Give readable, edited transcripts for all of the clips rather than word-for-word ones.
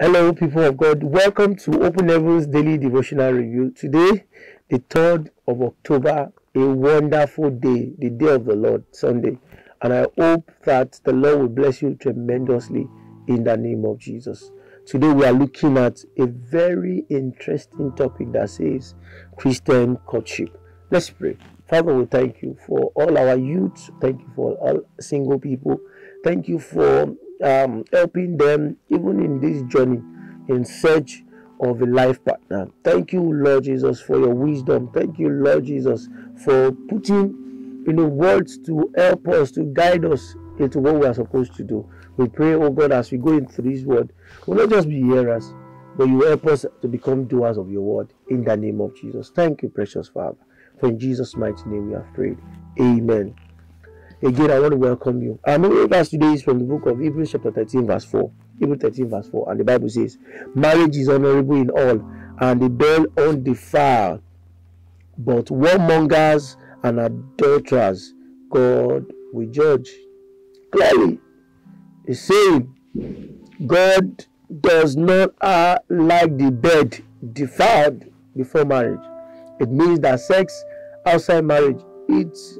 Hello, people of God. Welcome to Open Heavens Daily Devotional Review. Today, the 3rd of October, a wonderful day, the day of the Lord, Sunday. And I hope that the Lord will bless you tremendously in the name of Jesus. Today, we are looking at a very interesting topic that says Christian courtship. Let's pray. Father, we thank you for all our youths. Thank you for all single people. Thank you for helping them even in this journey in search of a life partner. Thank you, Lord Jesus, for your wisdom. Thank you, Lord Jesus, for putting words to help us, to guide us into what we are supposed to do. We pray, oh God, as we go into this word, we'll not just be hearers, but you help us to become doers of your word in the name of Jesus. Thank you, precious Father. For in Jesus' mighty name we have prayed. Amen. Again, I want to welcome you. Our main verse today is from the book of Hebrews chapter 13 verse 4. Hebrews 13 verse 4. And the Bible says, marriage is honorable in all, and the bed undefiled. But whoremongers and adulterers, God will judge. Clearly, it's saying, God does not like the bed defiled before marriage. It means that sex outside marriage, it's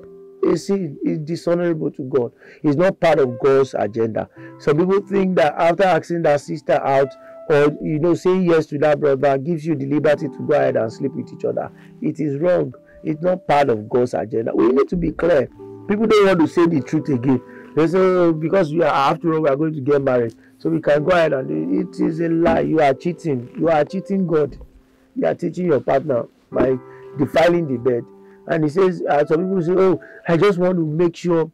dishonorable to God. It's not part of God's agenda. Some people think that after asking that sister out or saying yes to that brother gives you the liberty to go ahead and sleep with each other. It is wrong. It's not part of God's agenda. We need to be clear. People don't want to say the truth again. They say, oh, because we are, after all, we are going to get married, so we can go ahead and it is a lie. You are cheating. You are cheating God. You are cheating your partner by defiling the bed. And he says, some people say, oh, I just want to make sure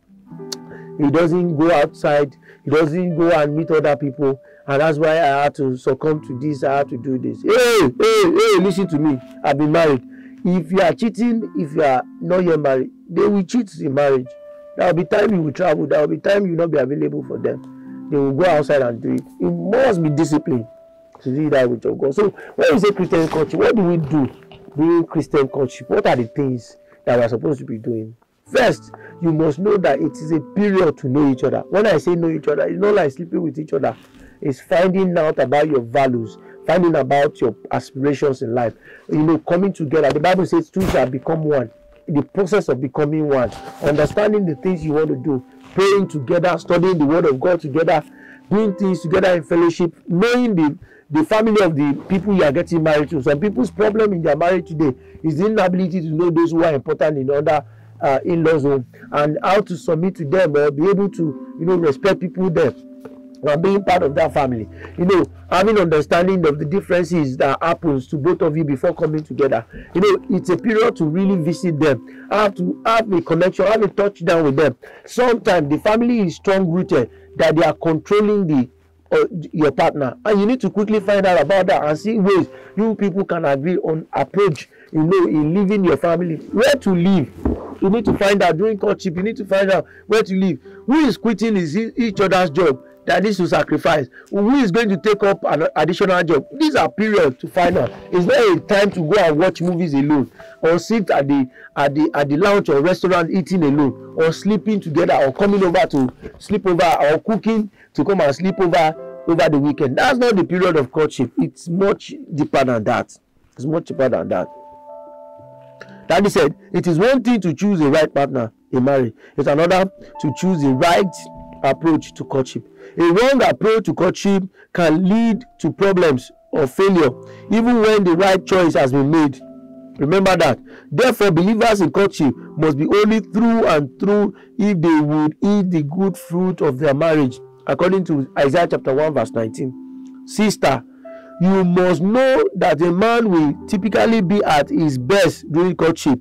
he doesn't go outside, he doesn't go and meet other people, and that's why I had to succumb to this, I had to do this. Hey, listen to me, I've been married. If you are cheating, if you are not yet married, they will cheat in marriage. There will be time you will travel, there will be time you will not be available for them. They will go outside and do it. You must be disciplined to do that with your God. So when we say Christian culture, what do we do during Christian courtship? What are the things that we are supposed to be doing? First, you must know that it is a period to know each other. When I say know each other, it's not like sleeping with each other. It's finding out about your values, finding about your aspirations in life. Coming together. The Bible says two shall become one. The process of becoming one, understanding the things you want to do, praying together, studying the word of God together, doing things together in fellowship, knowing the family of the people you are getting married to. Some people's problem in their marriage today is the inability to know those who are important in other in-laws home, and how to submit to them or be able to respect people there and being part of that family. Having understanding of the differences that happens to both of you before coming together. It's a period to really visit them. I have to have a connection, have a touchdown with them. Sometimes the family is strong-rooted that they are controlling your partner, and you need to quickly find out about that and see ways you people can agree on approach in leaving your family. Where to live, you need to find out. During courtship, you need to find out where to live. Who is quitting each other's job that needs to sacrifice? Who is going to take up an additional job? These are periods to find out. It's not a time to go and watch movies alone, or sit at the lounge or restaurant eating alone, or sleeping together, or coming over to sleep over, or cooking to come and sleep over the weekend. That's not the period of courtship. It's much deeper than that. It's much deeper than that. That being said, it is one thing to choose the right partner in marriage. It's another to choose the right approach to courtship. A wrong approach to courtship can lead to problems or failure, even when the right choice has been made. Remember that. Therefore, believers in courtship must be only through and through if they would eat the good fruit of their marriage, according to Isaiah chapter 1 verse 19. Sister, you must know that a man will typically be at his best during courtship.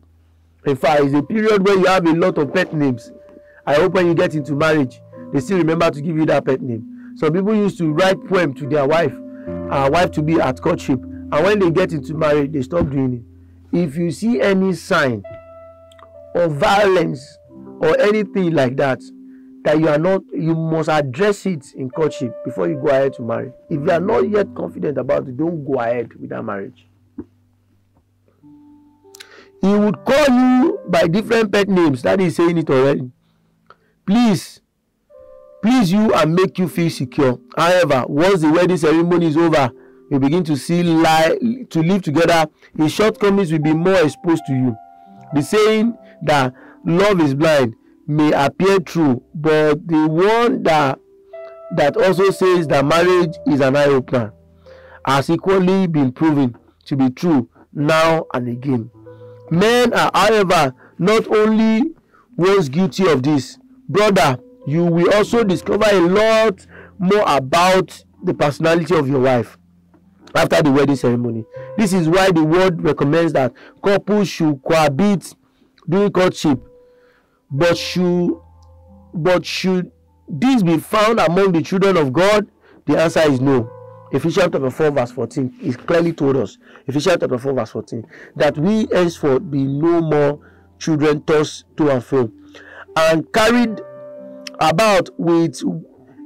In fact, it's a period where you have a lot of pet names. I hope when you get into marriage, they still remember to give you that pet name. Some people used to write poems to their wife-to-be at courtship. And when they get into marriage, they stop doing it. If you see any sign of violence or anything like that, you must address it in courtship before you go ahead to marry. If you are not yet confident about it, don't go ahead with that marriage. He would call you by different pet names. That is saying it already. Please, please you and make you feel secure. However, once the wedding ceremony is over, you begin to see to live together, his shortcomings will be more exposed to you. The saying that love is blind may appear true, but the one that also says that marriage is an eye-opener has equally been proven to be true now and again. Men are, however, not only ones guilty of this. Brother, you will also discover a lot more about the personality of your wife after the wedding ceremony. This is why the word recommends that couples should cohabit during courtship, but should this be found among the children of God? The answer is no. Ephesians chapter 4 verse 14 is clearly told us. Ephesians chapter 4 verse 14 that we henceforth be no more children tossed to and fro and carried about with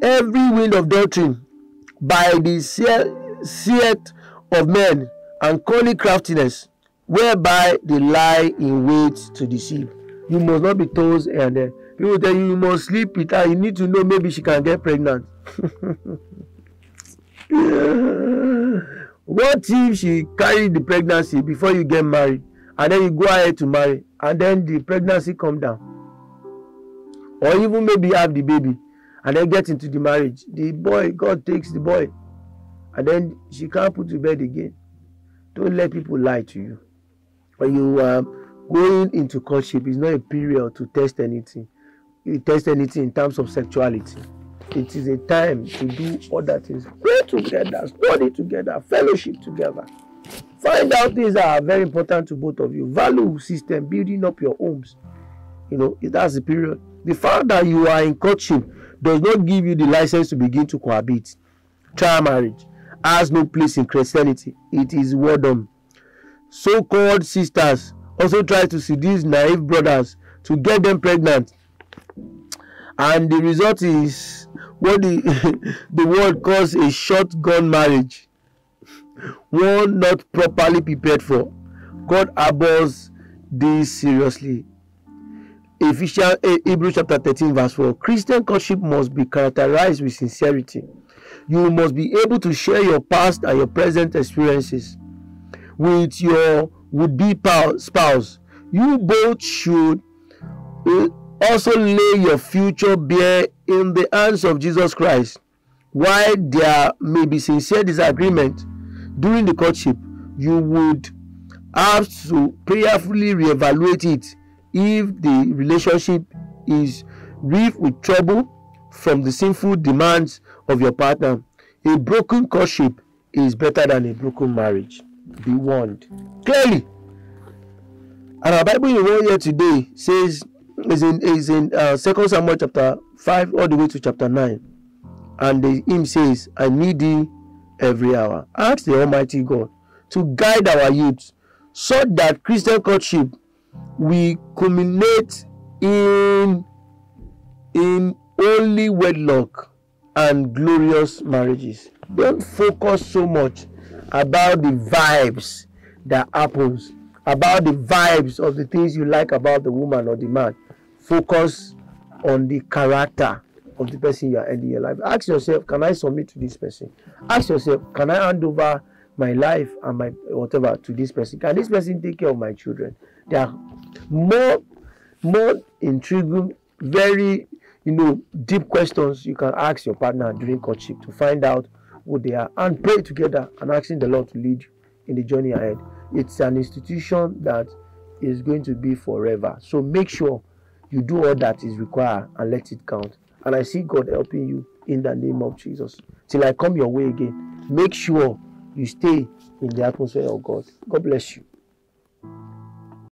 every wind of doctrine by the seeth of men and cunning craftiness, whereby they lie in wait to deceive. You must not be tossed and people tell you, you must sleep with her. You need to know maybe she can get pregnant. What if she carried the pregnancy before you get married and then you go ahead to marry and then the pregnancy come down? Or even maybe have the baby and then get into the marriage. The boy, God takes the boy and then she can't put to bed again. Don't let people lie to you. When you are going into courtship, it's not a period to test anything. You test anything in terms of sexuality. It is a time to do other things. Pray together, study together, fellowship together. Find out things that are very important to both of you. Value system, building up your homes. You know, that's the period. The fact that you are in courtship does not give you the license to begin to cohabit. Trial marriage has no place in Christianity. It is whoredom. So-called sisters also try to seduce naive brothers to get them pregnant. And the result is what the world calls a shotgun marriage. One not properly prepared for. God abhors this seriously. Hebrews chapter 13 verse 4. Christian courtship must be characterized with sincerity. You must be able to share your past and your present experiences with your would-be spouse. You both should also lay your future bare in the hands of Jesus Christ. While there may be sincere disagreement during the courtship, you would have to prayerfully reevaluate it if the relationship is rife with trouble from the sinful demands of your partner. A broken courtship is better than a broken marriage. Be warned clearly. And our Bible in the here today says is in Second Samuel chapter 5 all the way to chapter 9, and the hymn says, "I need thee every hour." Ask the Almighty God to guide our youths so that Christian courtship we culminate in only wedlock and glorious marriages. Don't focus so much about the vibes that happens, about the vibes of the things you like about the woman or the man. Focus on the character of the person you are ending your life. Ask yourself, can I submit to this person? Ask yourself, can I hand over my life and my whatever to this person? Can this person take care of my children? They are more intriguing, very, deep questions you can ask your partner during courtship to find out who they are, and pray together and asking the Lord to lead you in the journey ahead. It's an institution that is going to be forever. So make sure you do all that is required and let it count. And I see God helping you in the name of Jesus. Till I come your way again, make sure you stay in the atmosphere of God. God bless you.